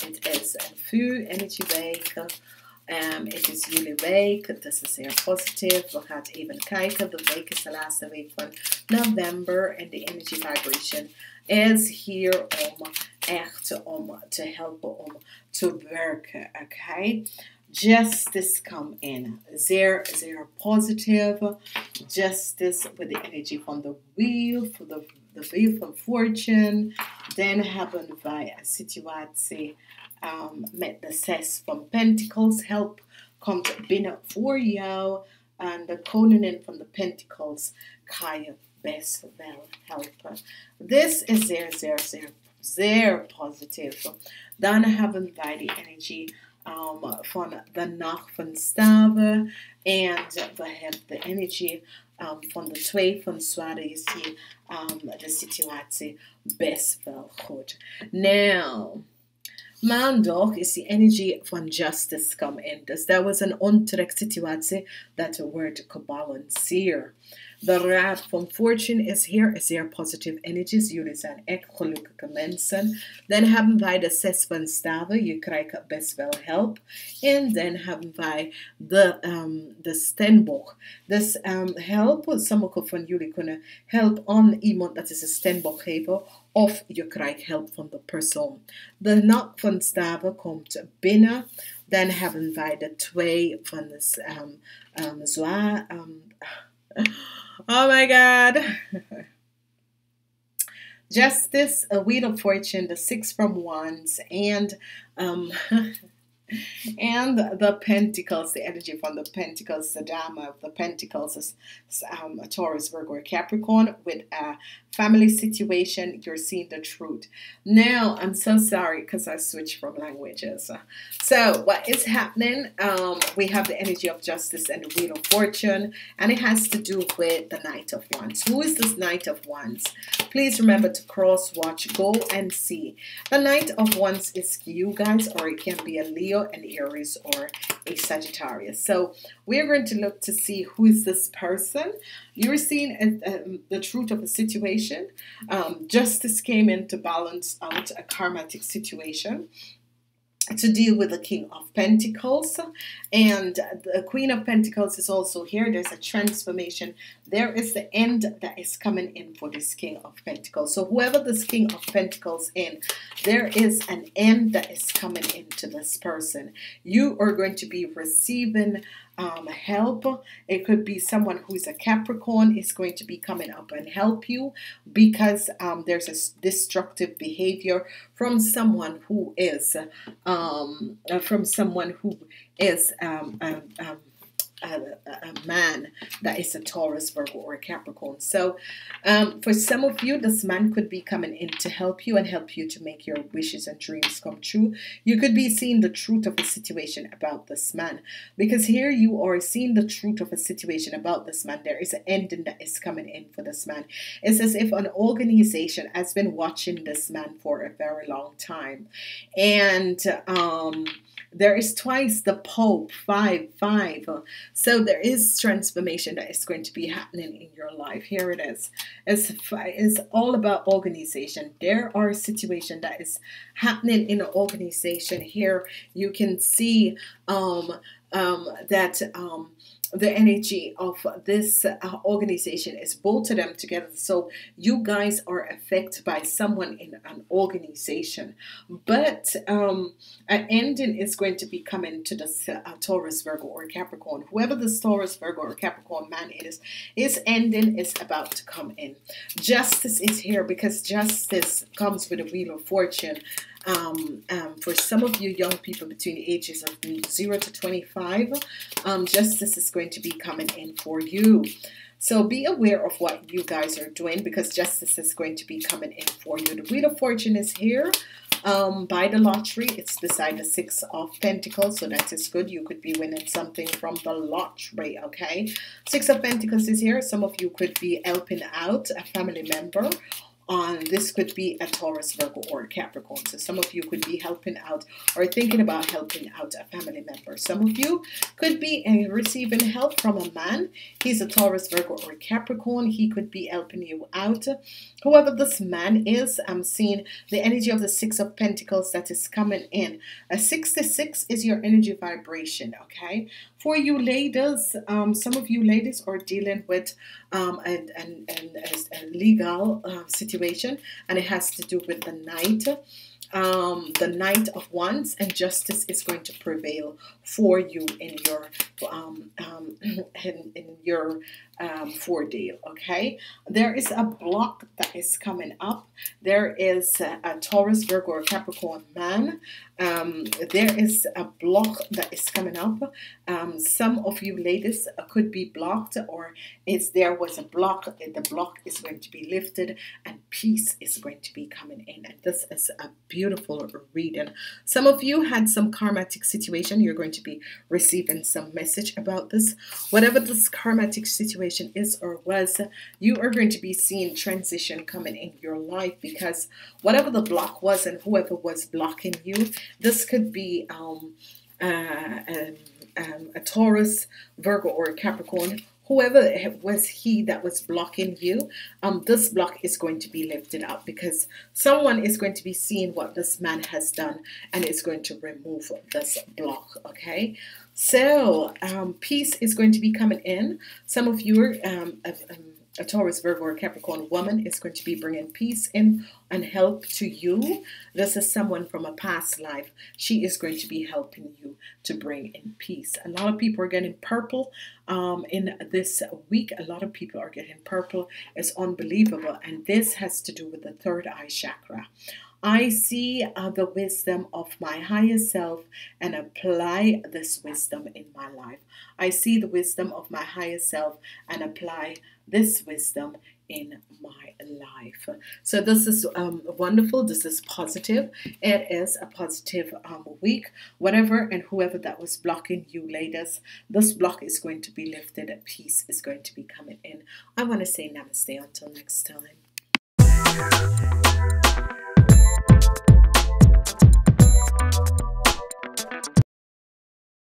Het is vuur, energy weken. Het is jullie week. Het is zeer positief. We gaan even kijken. De week is de laatste week van november. En de energy vibration is hier om echt om te helpen om te werken. Okay? Justice come in. Zeer, zeer positive. Justice with the energy from the wheel. For the wheel from fortune. Then happened by a situatie. Met de zes van Pentacles. Help komt binnen voor jou. En de koningin van de Pentacles kan je best wel helpen. This is zeer, zeer, zeer, zeer positief. Dan hebben wij de energie van de nacht van staven. En we hebben de energie van de twee van zwaarden. Je ziet de situatie best wel goed. Now... Maandag is the energy van justice come in. Dus dat was een onterecht situatie dat wordt gebalanceerd. De raad van fortune is hier zeer positieve energies. Jullie zijn echt gelukkige mensen. Dan hebben wij de zes van staven. Je krijgt best wel help. En dan hebben wij de steenbok. Dus help. Sommige van jullie kunnen help aan iemand dat is een steenbok geven. Of je krijgt help van de persoon. De nacht van staven komt binnen. Dan hebben wij de twee van de zwaar. Oh my God. Justice, a wheel of fortune, the six from wands, and and the pentacles, the energy from the pentacles, the dama of the pentacles is Taurus, Virgo, Capricorn. With a family situation, you're seeing the truth. Now, I'm so sorry because I switched from languages. So what is happening? We have the energy of justice and the wheel of fortune, and it has to do with the Knight of Wands. Who is this Knight of Wands? Please remember to cross watch, go and see. The Knight of Wands is you guys, or it can be a Leo, an Aries, or a Sagittarius. So we're going to look to see who is this person. You're seeing the truth of a situation. Justice came in to balance out a karmatic situation, to deal with the King of Pentacles, and the Queen of Pentacles is also here. There's a transformation. There is the end that is coming in for this King of Pentacles. So whoever this King of Pentacles in, there is an end that is coming into this person. You are going to be receiving help. It could be someone who is a Capricorn is going to be coming up and help you, because there's a destructive behavior from someone who is a man that is a Taurus, Virgo, or a Capricorn. So for some of you, this man could be coming in to help you and help you to make your wishes and dreams come true. You could be seeing the truth of a situation about this man, because here you are seeing the truth of a situation about this man. There is an ending that is coming in for this man. It's as if an organization has been watching this man for a very long time, and there is twice the Pope, 5-5. So there is transformation that is going to be happening in your life. Here it is. It's all about organization. There are situations that is happening in an organization. Here you can see the energy of this organization is both of them together. So you guys are affected by someone in an organization, but an ending is going to be coming to the Taurus, Virgo, or Capricorn. Whoever this Taurus, Virgo, or Capricorn man is, his ending is about to come in. Justice is here, because justice comes with a wheel of fortune. For some of you young people between ages of 0 to 25, justice is going to be coming in for you. So be aware of what you guys are doing, because justice is going to be coming in for you. The Wheel of Fortune is here. By the lottery, it's beside the Six of Pentacles, so that is good. You could be winning something from the lottery, okay? Six of Pentacles is here. Some of you could be helping out a family member, on this could be a Taurus, Virgo, or a Capricorn. So some of you could be helping out or thinking about helping out a family member. Some of you could be receiving help from a man. He's a Taurus, Virgo, or a Capricorn. He could be helping you out. Whoever this man is, I'm seeing the energy of the Six of Pentacles that is coming in. A 66 is your energy vibration, okay? For you ladies, some of you ladies are dealing with a legal situation, and it has to do with the Knight. The Knight of Wands, and justice is going to prevail for you in your ordeal, okay? There is a block that is coming up. There is a Taurus, Virgo, or Capricorn man. There is a block that is coming up. Some of you ladies could be blocked, or there was a block. The block is going to be lifted and peace is going to be coming in. And this is a beautiful reading. Some of you had some karmatic situation. You're going to be receiving some message about this. Whatever this karmatic situation is or was, you are going to be seeing transition coming in your life, because whatever the block was and whoever was blocking you, this could be a Taurus, Virgo, or a Capricorn. Whoever was he that was blocking you, this block is going to be lifted up, because someone is going to be seeing what this man has done and is going to remove this block, okay? So peace is going to be coming in. Some of you a Taurus, Virgo, or Capricorn woman is going to be bringing peace in and help to you. This is someone from a past life. She is going to be helping you to bring in peace. A lot of people are getting purple in this week. A lot of people are getting purple. It's unbelievable. And this has to do with the third eye chakra. I see the wisdom of my higher self and apply this wisdom in my life. I see the wisdom of my higher self and apply this wisdom in my life. So this is wonderful. This is positive. It is a positive week. Whatever and whoever that was blocking you, ladies, this block is going to be lifted. Peace is going to be coming in. I want to say namaste until next time.